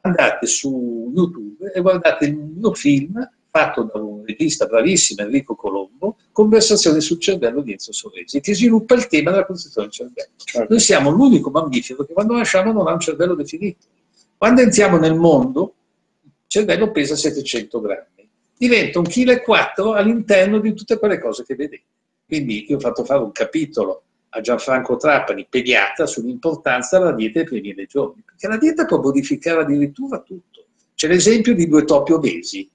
andate su YouTube e guardate il mio film fatto da un regista bravissimo, Enrico Colombo, Conversazione sul cervello di Enzo Sorresi, che sviluppa il tema della costruzione del cervello. Certo. Noi siamo l'unico mammifero che quando nasciamo non ha un cervello definito. Quando entriamo nel mondo, il cervello pesa settecento grammi. Diventa un chilo e quattro all'interno di tutte quelle cose che vedete. Quindi io ho fatto fare un capitolo a Gianfranco Trapani, pediatra, sull'importanza della dieta dei primi mille giorni, perché la dieta può modificare addirittura tutto. C'è l'esempio di due topi obesi.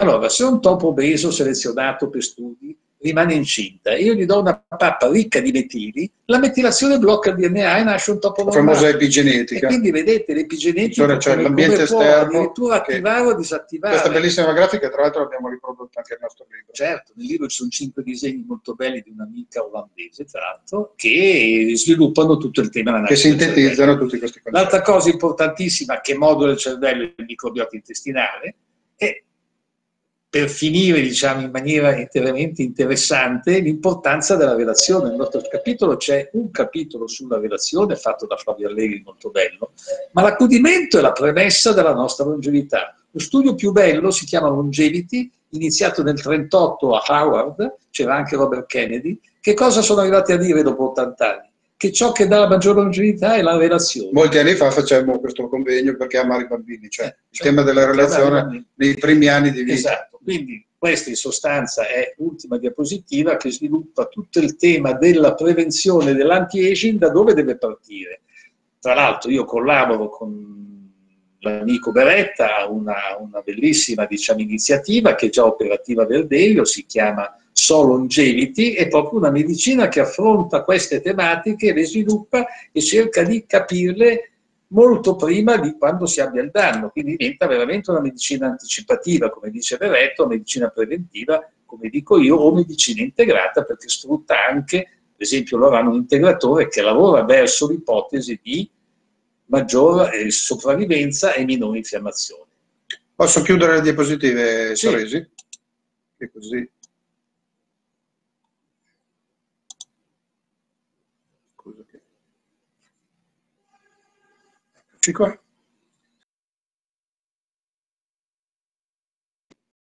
Allora, se un topo obeso selezionato per studi rimane incinta, io gli do una pappa ricca di metili, la metilazione blocca il D N A e nasce un topo normale. La famosa epigenetica. E quindi vedete l'epigenetica, cioè l'ambiente esterno, addirittura attivare o disattivare. Questa bellissima grafica, tra l'altro, l'abbiamo riprodotta anche nel nostro libro. Certo, nel libro ci sono cinque disegni molto belli di un'amica olandese, tra l'altro, che sviluppano tutto il tema della che sintetizzano tutti questi concetti. L'altra cosa importantissima che modula il cervello è il microbiota intestinale. È per finire, diciamo, in maniera veramente interessante, l'importanza della relazione. Nel nostro capitolo c'è un capitolo sulla relazione fatto da Flavio Allegri, molto bello, ma l'accudimento è la premessa della nostra longevità. Lo studio più bello si chiama Longevity, iniziato nel trentotto a Harvard, c'era anche Robert Kennedy. Che cosa sono arrivati a dire dopo ottanta anni? Che ciò che dà la maggiore longevità è la relazione. Molti anni fa facevamo questo convegno perché amare i bambini, cioè eh, il tema della relazione nei primi anni di vita. Esatto, quindi questa in sostanza è l'ultima diapositiva che sviluppa tutto il tema della prevenzione dell'anti-aging, da dove deve partire. Tra l'altro io collaboro con l'amico Beretta, una, una bellissima, diciamo, iniziativa che è già operativa a Verdeglio, si chiama Solo Longevity, è proprio una medicina che affronta queste tematiche, le sviluppa e cerca di capirle molto prima di quando si abbia il danno, quindi diventa veramente una medicina anticipativa, come dice Berretto, medicina preventiva, come dico io, o medicina integrata, perché sfrutta anche, per esempio, loro hanno un integratore che lavora verso l'ipotesi di maggior eh, sopravvivenza e minore infiammazione. Posso chiudere le diapositive, sì. Sorresi? E così. Qua.